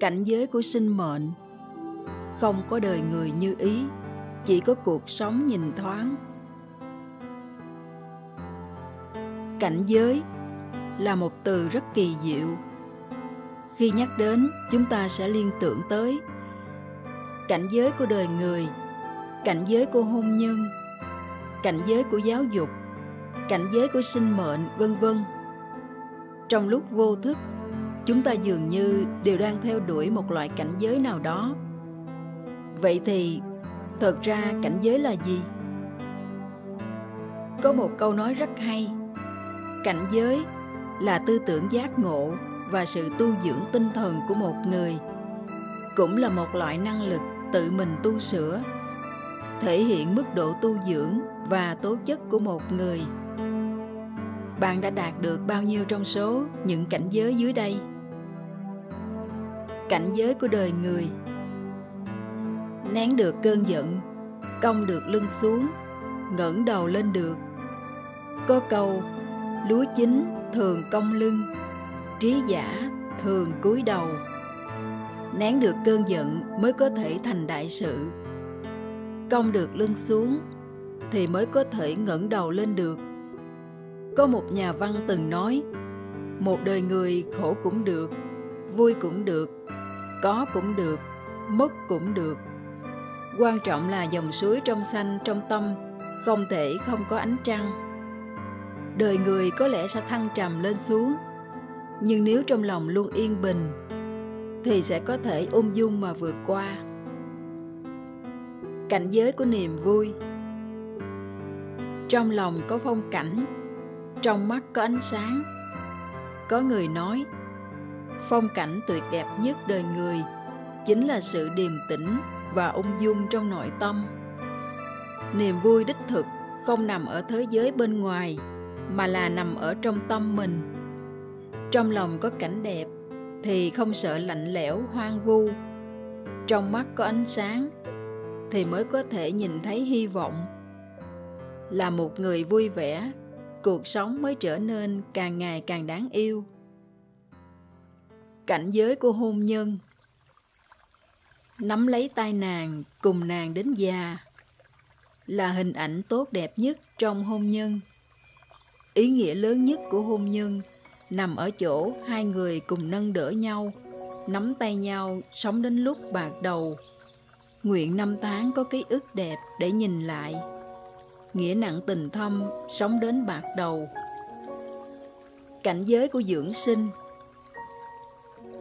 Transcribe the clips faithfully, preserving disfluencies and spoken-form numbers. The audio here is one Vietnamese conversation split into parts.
cảnh giới của sinh mệnh. Không có đời người như ý, chỉ có cuộc sống nhìn thoáng. Cảnh giới là một từ rất kỳ diệu. Khi nhắc đến, chúng ta sẽ liên tưởng tới cảnh giới của đời người, cảnh giới của hôn nhân, cảnh giới của giáo dục, cảnh giới của sinh mệnh, vân vân. Trong lúc vô thức, chúng ta dường như đều đang theo đuổi một loại cảnh giới nào đó. Vậy thì, thật ra cảnh giới là gì? Có một câu nói rất hay: cảnh giới là tư tưởng giác ngộ và sự tu dưỡng tinh thần của một người, cũng là một loại năng lực tự mình tu sửa, thể hiện mức độ tu dưỡng và tố chất của một người. Bạn đã đạt được bao nhiêu trong số những cảnh giới dưới đây? Cảnh giới của đời người: nén được cơn giận, cong được lưng xuống, ngẩng đầu lên được. Có câu lúa chín thường cong lưng, trí giả thường cúi đầu. Nén được cơn giận mới có thể thành đại sự. Cong được lưng xuống thì mới có thể ngẩng đầu lên được. Có một nhà văn từng nói: một đời người khổ cũng được, vui cũng được, có cũng được, mất cũng được. Quan trọng là dòng suối trong xanh trong tâm không thể không có ánh trăng. Đời người có lẽ sẽ thăng trầm lên xuống, nhưng nếu trong lòng luôn yên bình thì sẽ có thể ung dung mà vượt qua. Cảnh giới của niềm vui: trong lòng có phong cảnh, trong mắt có ánh sáng. Có người nói, phong cảnh tuyệt đẹp nhất đời người chính là sự điềm tĩnh và ung dung trong nội tâm. Niềm vui đích thực không nằm ở thế giới bên ngoài, mà là nằm ở trong tâm mình. Trong lòng có cảnh đẹp thì không sợ lạnh lẽo hoang vu. Trong mắt có ánh sáng thì mới có thể nhìn thấy hy vọng. Là một người vui vẻ, cuộc sống mới trở nên càng ngày càng đáng yêu. Cảnh giới của hôn nhân: nắm lấy tay nàng, cùng nàng đến già, là hình ảnh tốt đẹp nhất trong hôn nhân. Ý nghĩa lớn nhất của hôn nhân nằm ở chỗ hai người cùng nâng đỡ nhau, nắm tay nhau, sống đến lúc bạc đầu. Nguyện năm tháng có ký ức đẹp để nhìn lại. Nghĩa nặng tình thâm, sống đến bạc đầu. Cảnh giới của dưỡng sinh: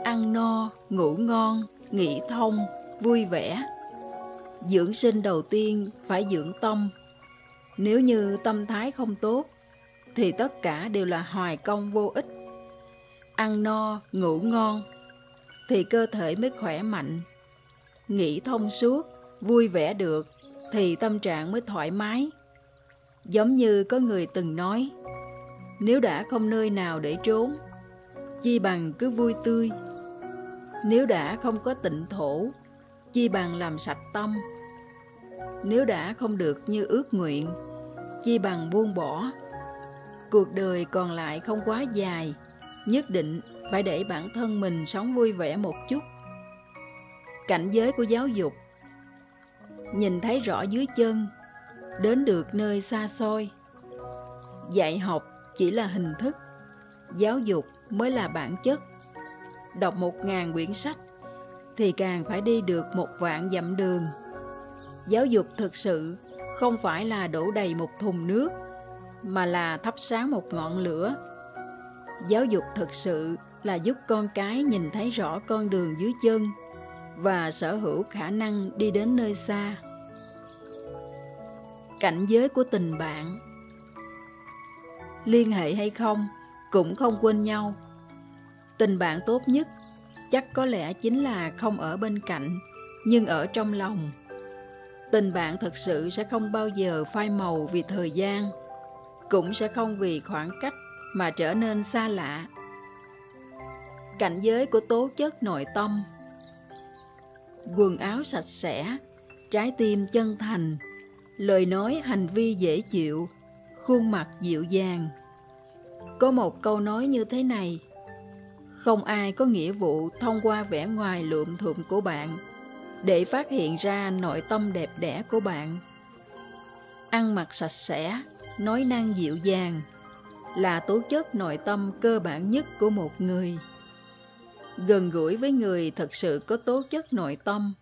ăn no, ngủ ngon, nghĩ thông, vui vẻ. Dưỡng sinh đầu tiên phải dưỡng tâm. Nếu như tâm thái không tốt thì tất cả đều là hoài công vô ích. Ăn no, ngủ ngon thì cơ thể mới khỏe mạnh. Nghĩ thông suốt, vui vẻ được thì tâm trạng mới thoải mái. Giống như có người từng nói, nếu đã không nơi nào để trốn, chi bằng cứ vui tươi. Nếu đã không có tịnh thổ, chi bằng làm sạch tâm. Nếu đã không được như ước nguyện, chi bằng buông bỏ. Cuộc đời còn lại không quá dài, nhất định phải để bản thân mình sống vui vẻ một chút. Cảnh giới của giáo dục: nhìn thấy rõ dưới chân, đến được nơi xa xôi. Dạy học chỉ là hình thức, giáo dục mới là bản chất. Đọc một ngàn quyển sách thì càng phải đi được một vạn dặm đường. Giáo dục thực sự không phải là đổ đầy một thùng nước, mà là thắp sáng một ngọn lửa. Giáo dục thực sự là giúp con cái nhìn thấy rõ con đường dưới chân và sở hữu khả năng đi đến nơi xa. Cảnh giới của tình bạn: liên hệ hay không cũng không quên nhau. Tình bạn tốt nhất chắc có lẽ chính là không ở bên cạnh, nhưng ở trong lòng. Tình bạn thật sự sẽ không bao giờ phai màu vì thời gian, cũng sẽ không vì khoảng cách mà trở nên xa lạ. Cảnh giới của tố chất nội tâm: quần áo sạch sẽ, trái tim chân thành, lời nói hành vi dễ chịu, khuôn mặt dịu dàng. Có một câu nói như thế này: Không ai có nghĩa vụ thông qua vẻ ngoài lượm thuộm của bạn để phát hiện ra nội tâm đẹp đẽ của bạn. Ăn mặc sạch sẽ, nói năng dịu dàng là tố chất nội tâm cơ bản nhất của một người. Gần gũi với người thật sự có tố chất nội tâm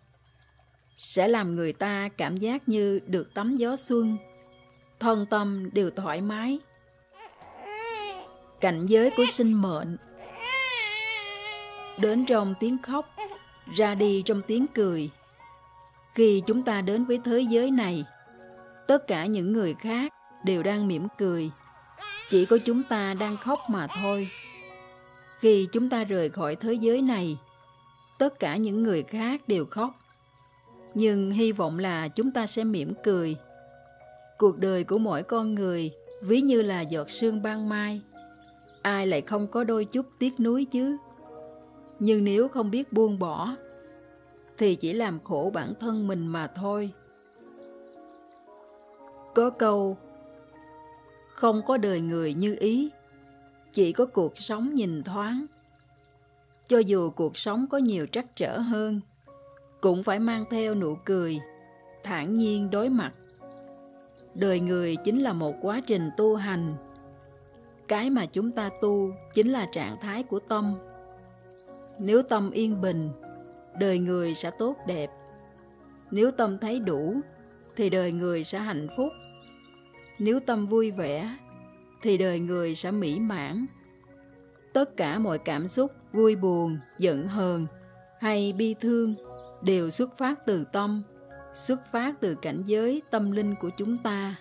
sẽ làm người ta cảm giác như được tắm gió xuân, thân tâm đều thoải mái. Cảnh giới của sinh mệnh, đến trong tiếng khóc, ra đi trong tiếng cười. Khi chúng ta đến với thế giới này, tất cả những người khác đều đang mỉm cười, chỉ có chúng ta đang khóc mà thôi. Khi chúng ta rời khỏi thế giới này, tất cả những người khác đều khóc, nhưng hy vọng là chúng ta sẽ mỉm cười. Cuộc đời của mỗi con người ví như là giọt sương ban mai, ai lại không có đôi chút tiếc nuối chứ? Nhưng nếu không biết buông bỏ, thì chỉ làm khổ bản thân mình mà thôi. Có câu, không có đời người như ý, chỉ có cuộc sống nhìn thoáng. Cho dù cuộc sống có nhiều trắc trở hơn, cũng phải mang theo nụ cười, thản nhiên đối mặt. Đời người chính là một quá trình tu hành. Cái mà chúng ta tu chính là trạng thái của tâm. Nếu tâm yên bình, đời người sẽ tốt đẹp. Nếu tâm thấy đủ, thì đời người sẽ hạnh phúc. Nếu tâm vui vẻ, thì đời người sẽ mỹ mãn. Tất cả mọi cảm xúc vui buồn, giận hờn hay bi thương đều xuất phát từ tâm, xuất phát từ cảnh giới tâm linh của chúng ta.